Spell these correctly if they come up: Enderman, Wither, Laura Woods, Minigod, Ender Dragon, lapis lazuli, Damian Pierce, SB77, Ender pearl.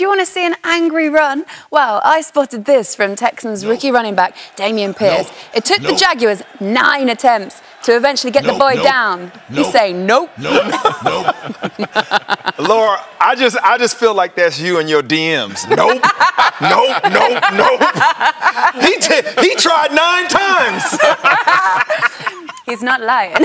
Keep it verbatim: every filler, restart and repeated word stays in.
Do you want to see an angry run? Well, I spotted this from Texans no. rookie running back Damian Pierce. No. It took no. the Jaguars nine attempts to eventually get no. the boy no. down. No. You say nope. Nope. Nope. Laura, I just I just feel like that's you and your D Ms. Nope. Nope. Nope. Nope. He t he tried nine times. He's not lying.